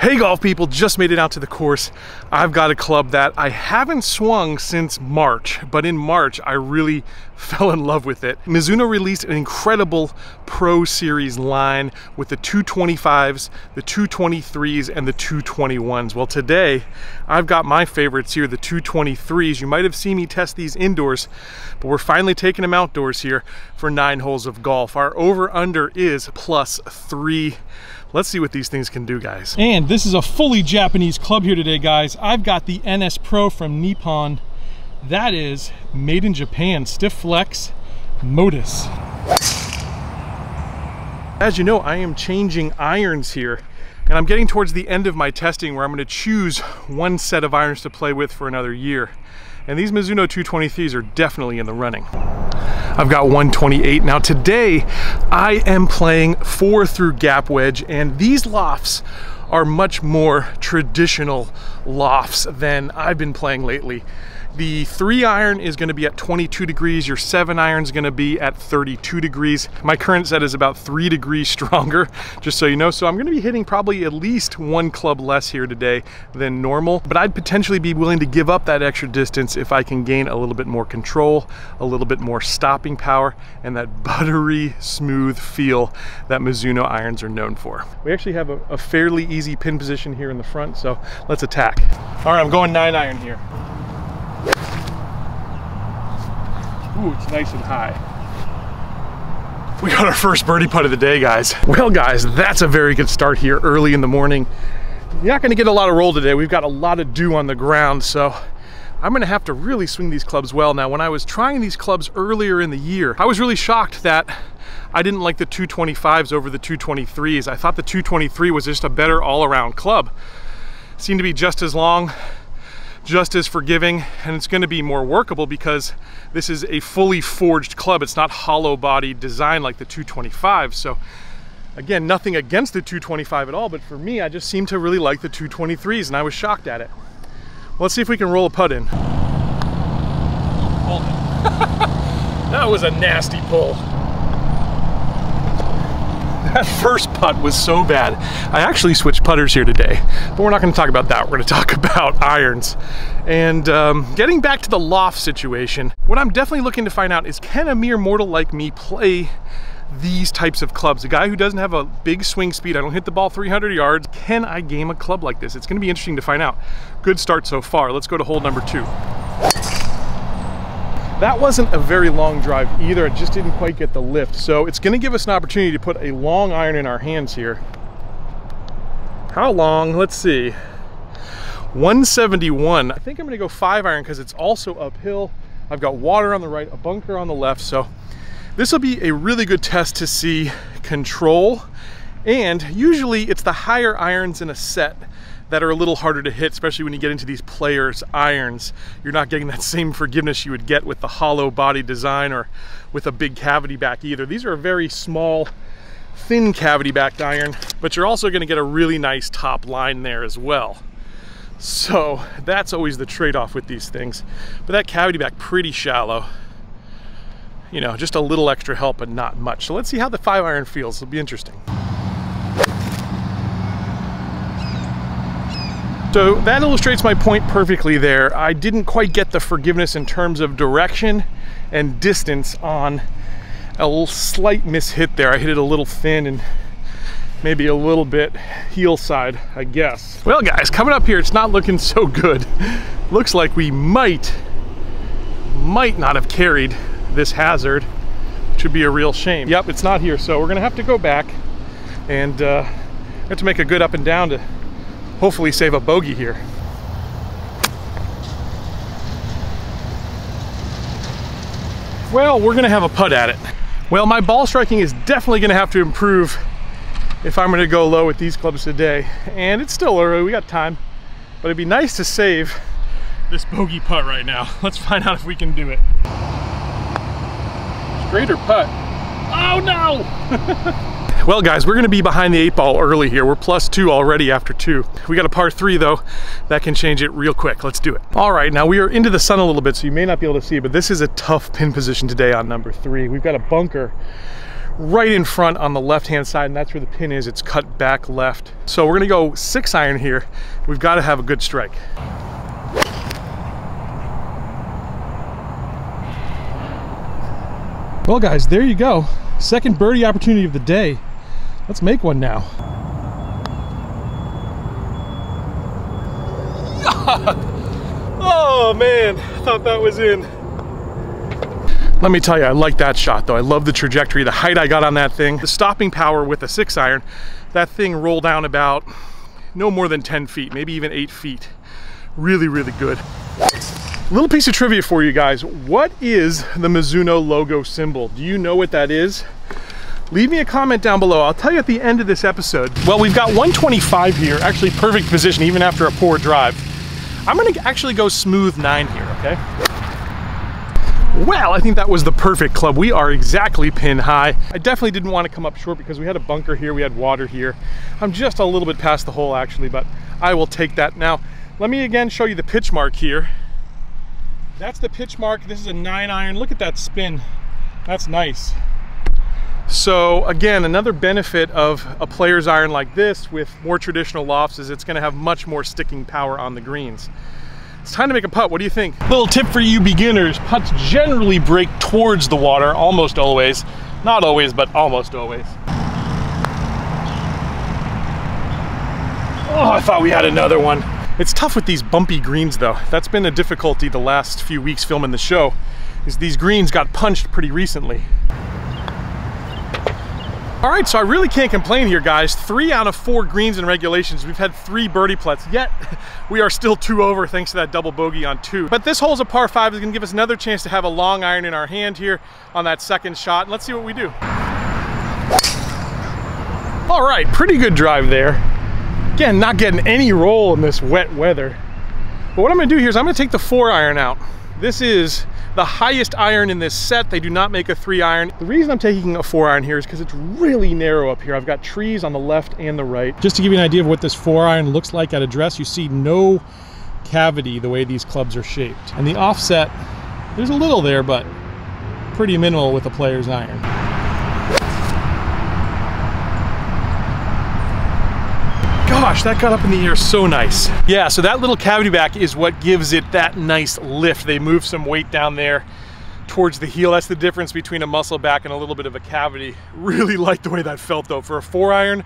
Hey golf people, just made it out to the course. I've got a club that I haven't swung since March, but in March I really fell in love with it. Mizuno released an incredible Pro Series line with the 225s, the 223s, and the 221s. Well, today I've got my favorites here, the 223s. You might have seen me test these indoors, but we're finally taking them outdoors here for 9 holes of golf. Our over-under is +3. Let's see what these things can do, guys. And this is a fully Japanese club here today, guys. I've got the NS Pro from Nippon. That is made in Japan, stiff flex, Modus. As you know, I am changing irons here, and I'm getting towards the end of my testing where I'm gonna choose one set of irons to play with for another year. And these Mizuno 223s are definitely in the running. I've got 128. Now today, I am playing 4 through gap wedge, and these lofts are much more traditional lofts than I've been playing lately. The 3 iron is gonna be at 22 degrees, your 7 iron is gonna be at 32 degrees. My current set is about 3 degrees stronger, just so you know. So I'm gonna be hitting probably at least one club less here today than normal, but I'd potentially be willing to give up that extra distance if I can gain a little bit more control, a little bit more stopping power, and that buttery smooth feel that Mizuno irons are known for. We actually have a fairly easy pin position here in the front, so let's attack. All right, I'm going 9 iron here. Ooh, it's nice and high. We got our first birdie putt of the day, guys. Well, guys, that's a very good start here early in the morning. You're not gonna get a lot of roll today. We've got a lot of dew on the ground, so I'm gonna have to really swing these clubs well. Now, when I was trying these clubs earlier in the year, I was really shocked that I didn't like the 225s over the 223s. I thought the 223 was just a better all-around club. It seemed to be just as long, just as forgiving, and it's going to be more workable because this is a fully forged club. It's not hollow body design like the 225. So again, nothing against the 225 at all, but for me, I just seem to really like the 223s, and I was shocked at it. Well, let's see if we can roll a putt in. Hold it. That was a nasty pull. That first putt was so bad. I actually switched putters here today, but we're not gonna talk about that. We're gonna talk about irons. And getting back to the loft situation, what I'm definitely looking to find out is, can a mere mortal like me play these types of clubs? A guy who doesn't have a big swing speed, I don't hit the ball 300 yards, can I game a club like this? It's gonna be interesting to find out. Good start so far. Let's go to hole number 2. That wasn't a very long drive either. It just didn't quite get the lift. So it's gonna give us an opportunity to put a long iron in our hands here. How long? Let's see. 171. I think I'm gonna go 5 iron because it's also uphill. I've got water on the right, a bunker on the left. So this will be a really good test to see control. And usually it's the higher irons in a set that are a little harder to hit, especially when you get into these players' irons. You're not getting that same forgiveness you would get with the hollow body design or with a big cavity back either. These are a very small, thin cavity backed iron, but you're also gonna get a really nice top line there as well. So that's always the trade-off with these things. But that cavity back, pretty shallow. You know, just a little extra help, but not much. So let's see how the 5 iron feels. It'll be interesting. So that illustrates my point perfectly there. I didn't quite get the forgiveness in terms of direction and distance on a little slight mishit there. I hit it a little thin and maybe a little bit heel side, I guess. Well, guys, coming up here, it's not looking so good. Looks like we might not have carried this hazard, which would be a real shame. Yep, it's not here, so we're gonna have to go back and have to make a good up and down to hopefully save a bogey here. Well, we're gonna have a putt at it. Well, my ball striking is definitely gonna have to improve if I'm gonna go low with these clubs today. And it's still early, we got time, but it'd be nice to save this bogey putt right now. Let's find out if we can do it. Straighter putt. Oh no! Well, guys, we're gonna be behind the 8 ball early here. We're +2 already after 2. We got a par 3 though. That can change it real quick. Let's do it. All right, now we are into the sun a little bit, so you may not be able to see, but this is a tough pin position today on number 3. We've got a bunker right in front on the left-hand side, and that's where the pin is. It's cut back left. So we're gonna go 6-iron here. We've got to have a good strike. Well guys, there you go. Second birdie opportunity of the day. Let's make one now. Oh man, I thought that was in. Let me tell you, I like that shot though. I love the trajectory, the height I got on that thing. The stopping power with a 6-iron, that thing rolled down about no more than 10 feet, maybe even 8 feet. Really, really good. Little piece of trivia for you guys. What is the Mizuno logo symbol? Do you know what that is? Leave me a comment down below. I'll tell you at the end of this episode. Well, we've got 125 here, actually perfect position even after a poor drive. I'm gonna actually go smooth 9 here, okay? Well, I think that was the perfect club. We are exactly pin high. I definitely didn't want to come up short because we had a bunker here, we had water here. I'm just a little bit past the hole actually, but I will take that. Now, let me again show you the pitch mark here. That's the pitch mark. This is a 9-iron. Look at that spin. That's nice. So again, another benefit of a player's iron like this with more traditional lofts is it's going to have much more sticking power on the greens. It's time to make a putt. What do you think? Little tip for you beginners. Putts generally break towards the water almost always. Not always, but almost always. Oh, I thought we had another one. It's tough with these bumpy greens though. That's been a difficulty the last few weeks filming the show, is these greens got punched pretty recently. All right, so I really can't complain here, guys. 3 out of 4 greens in regulations. We've had 3 birdie putts, yet we are still 2 over thanks to that double bogey on 2. But this hole's a par 5 is gonna give us another chance to have a long iron in our hand here on that second shot. Let's see what we do. All right, pretty good drive there. Again, not getting any roll in this wet weather. But what I'm gonna do here is I'm gonna take the 4-iron out. This is the highest iron in this set. They do not make a 3-iron. The reason I'm taking a 4-iron here is because it's really narrow up here. I've got trees on the left and the right. Just to give you an idea of what this 4-iron looks like at address, you see no cavity the way these clubs are shaped. And the offset, there's a little there, but pretty minimal with a player's iron. Gosh, that got up in the air so nice. Yeah, so that little cavity back is what gives it that nice lift. They move some weight down there towards the heel. That's the difference between a muscle back and a little bit of a cavity. Really liked the way that felt though. For a 4-iron,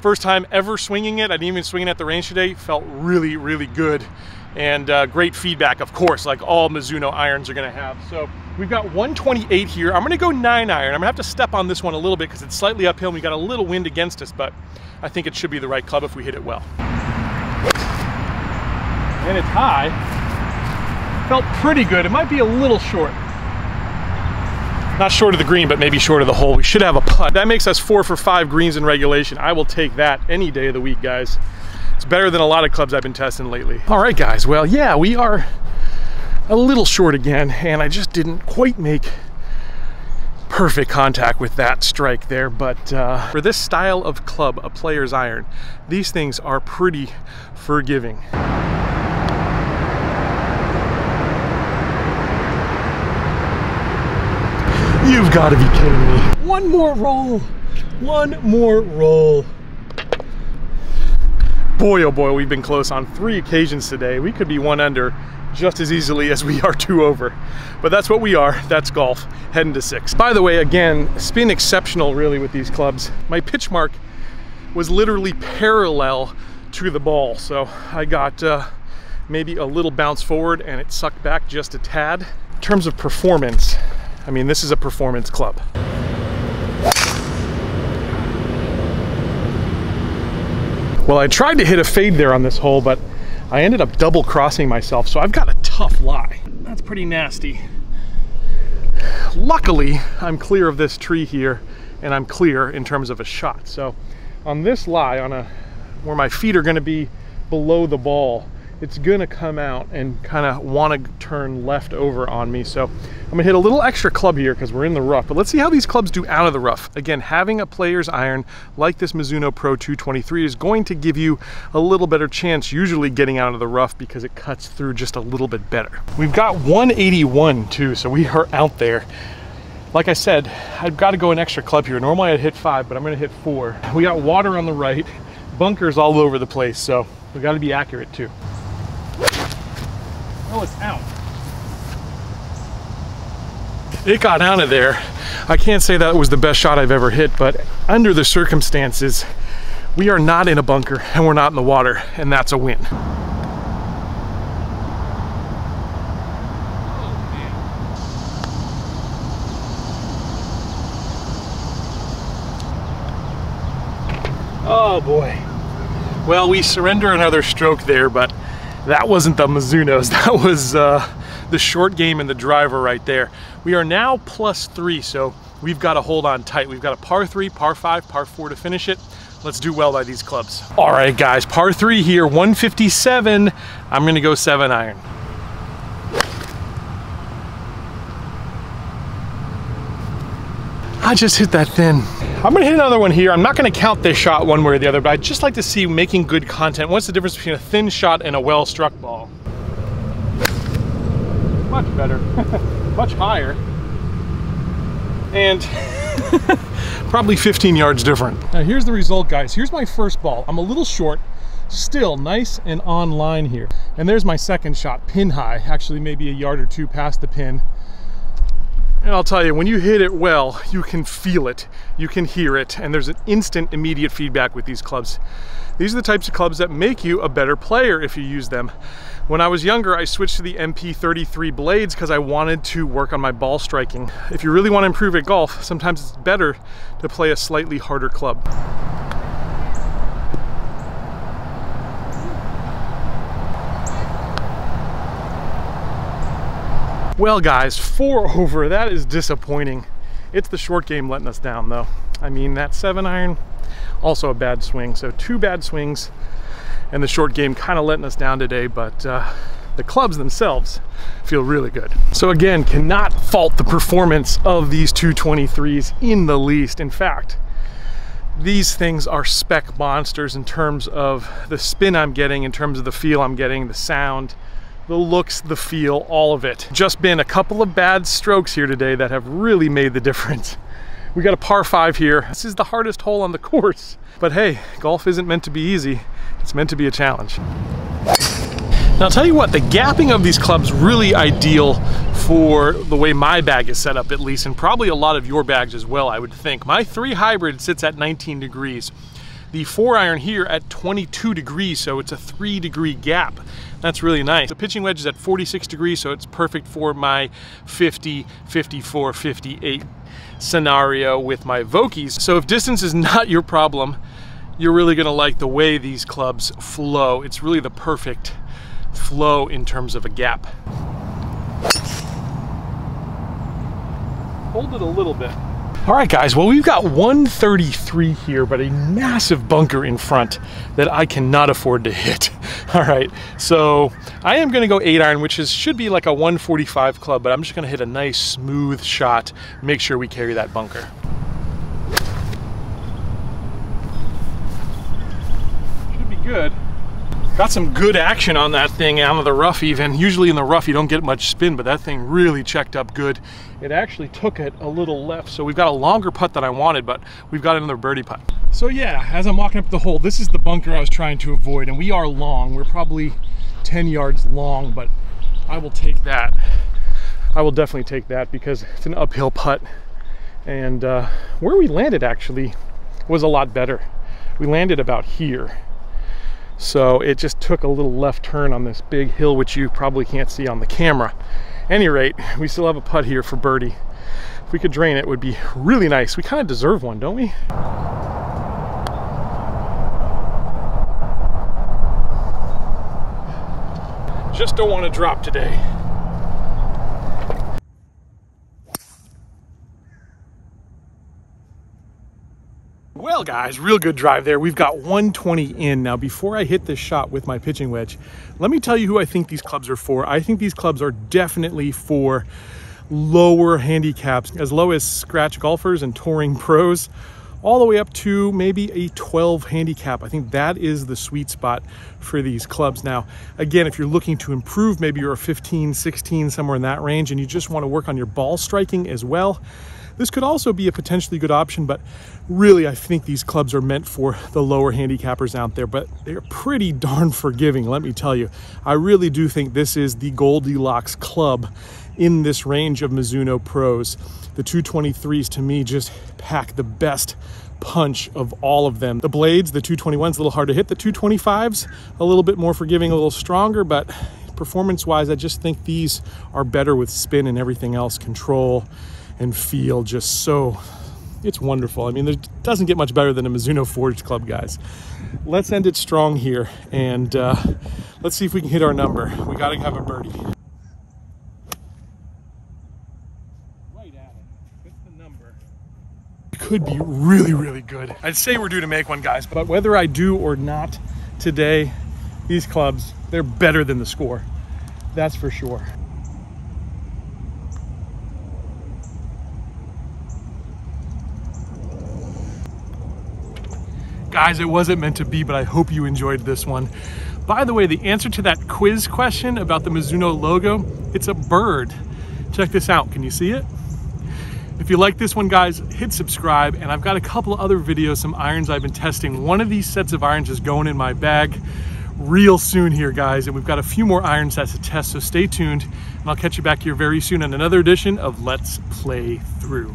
first time ever swinging it. I didn't even swing it at the range today. Felt really, really good. And great feedback, of course, like all Mizuno irons are gonna have. So we've got 128 here. I'm gonna go 9-iron. I'm gonna have to step on this one a little bit because it's slightly uphill and we got a little wind against us, but I think it should be the right club if we hit it well. And it's high. Felt pretty good. It might be a little short. Not short of the green, but maybe short of the hole. We should have a putt. That makes us 4 for 5 greens in regulation. I will take that any day of the week, guys. It's better than a lot of clubs I've been testing lately. All right, guys. Well, yeah, we are a little short again, and I just didn't quite make perfect contact with that strike there, but for this style of club, a player's iron, these things are pretty forgiving. You've got to be kidding me. One more roll, one more roll. Boy, oh boy, we've been close on 3 occasions today. We could be 1 under just as easily as we are 2 over. But that's what we are. That's golf. Heading to 6. By the way, again, spin exceptional really with these clubs. My pitch mark was literally parallel to the ball. So I got maybe a little bounce forward and it sucked back just a tad. In terms of performance, I mean, this is a performance club. Well, I tried to hit a fade there on this hole, but I ended up double crossing myself, so I've got a tough lie. That's pretty nasty. Luckily, I'm clear of this tree here, and I'm clear in terms of a shot. So on this lie, on a where my feet are gonna be below the ball, it's gonna come out and kinda wanna turn left over on me. So I'm gonna hit a little extra club here because we're in the rough, but let's see how these clubs do out of the rough. Again, having a player's iron like this Mizuno Pro 223 is going to give you a little better chance usually getting out of the rough because it cuts through just a little bit better. We've got 181 too, so we are out there. Like I said, I've got to go an extra club here. Normally I'd hit 5, but I'm going to hit 4. We got water on the right, bunkers all over the place, so we got to be accurate too. Oh, it's out. It got out of there. I can't say that was the best shot I've ever hit, but under the circumstances, we are not in a bunker and we're not in the water, and that's a win. Oh boy. Well, we surrender another stroke there, but that wasn't the Mizunos. That was the short game and the driver right there. We are now +3, so we've got to hold on tight. We've got a par 3, par 5, par 4 to finish it. Let's do well by these clubs. All right, guys, par 3 here, 157. I'm going to go 7-iron. I just hit that thin. I'm gonna hit another one here. I'm not gonna count this shot one way or the other, but I'd just like to see making good content. What's the difference between a thin shot and a well-struck ball? Much better, much higher. And probably 15 yards different. Now here's the result, guys. Here's my first ball. I'm a little short, still nice and on line here. And there's my second shot, pin high, actually maybe a yard or two past the pin. And I'll tell you, when you hit it well, you can feel it, you can hear it, and there's an instant, immediate feedback with these clubs. These are the types of clubs that make you a better player if you use them. When I was younger, I switched to the MP33 blades because I wanted to work on my ball striking. If you really want to improve at golf, sometimes it's better to play a slightly harder club. Well guys, 4 over, that is disappointing. It's the short game letting us down though. I mean, that 7-iron, also a bad swing. So 2 bad swings and the short game kind of letting us down today, but the clubs themselves feel really good. So again, cannot fault the performance of these 223s in the least. In fact, these things are spec monsters in terms of the spin I'm getting, in terms of the feel I'm getting, the sound, the looks, the feel, all of it. Just been a couple of bad strokes here today that have really made the difference. We got a par 5 here. This is the hardest hole on the course. But hey, golf isn't meant to be easy. It's meant to be a challenge. Now I'll tell you what, the gapping of these clubs really ideal for the way my bag is set up at least, and probably a lot of your bags as well, I would think. My 3 hybrid sits at 19 degrees. The 4-iron here at 22 degrees, so it's a 3-degree gap. That's really nice. The pitching wedge is at 46 degrees, so it's perfect for my 50, 54, 58 scenario with my Vokies. So if distance is not your problem, you're really gonna like the way these clubs flow. It's really the perfect flow in terms of a gap. Hold it a little bit. All right, guys, well, we've got 133 here, but a massive bunker in front that I cannot afford to hit. All right, so I am gonna go 8-iron, which should be like a 145 club, but I'm just gonna hit a nice smooth shot, make sure we carry that bunker. Should be good. Got some good action on that thing out of the rough even. Usually in the rough you don't get much spin, but that thing really checked up good. It actually took it a little left, so we've got a longer putt than I wanted, but we've got another birdie putt. So yeah, as I'm walking up the hole, this is the bunker I was trying to avoid, and we are long. We're probably 10 yards long, but I will take that. I will definitely take that because it's an uphill putt. And where we landed actually was a lot better. We landed about here. So it just took a little left turn on this big hill, which you probably can't see on the camera. Any rate, we still have a putt here for birdie. If we could drain it, it would be really nice. We kind of deserve one, don't we? Just don't want to drop today. Well guys, real good drive there. We've got 120 in. Now before I hit this shot with my pitching wedge, let me tell you who I think these clubs are for. I think these clubs are definitely for lower handicaps, as low as scratch golfers and touring pros, all the way up to maybe a 12 handicap. I think that is the sweet spot for these clubs. Now, again, if you're looking to improve, maybe you're a 15, 16, somewhere in that range, and you just want to work on your ball striking as well, This could also be a potentially good option, but really I think these clubs are meant for the lower handicappers out there, but they're pretty darn forgiving, let me tell you. I really do think this is the Goldilocks club in this range of Mizuno Pros. The 223s to me just pack the best punch of all of them. The blades, the 221's a little hard to hit, the 225's a little bit more forgiving, a little stronger, but performance wise, I just think these are better with spin and everything else, control and feel, just so it's wonderful. I mean, it doesn't get much better than a Mizuno Forged Club, guys. Let's end it strong here, and let's see if we can hit our number. We gotta have a birdie. Right at it, hit the number. It could be really, really good. I'd say we're due to make one, guys, but whether I do or not today, these clubs, they're better than the score. That's for sure. Guys, it wasn't meant to be, but I hope you enjoyed this one. By the way, the answer to that quiz question about the Mizuno logo, it's a bird. Check this out. Can you see it? If you like this one, guys, hit subscribe. And I've got a couple of other videos, some irons I've been testing. One of these sets of irons is going in my bag real soon here, guys, and we've got a few more iron sets to test, so stay tuned, and I'll catch you back here very soon on another edition of Let's Play Through.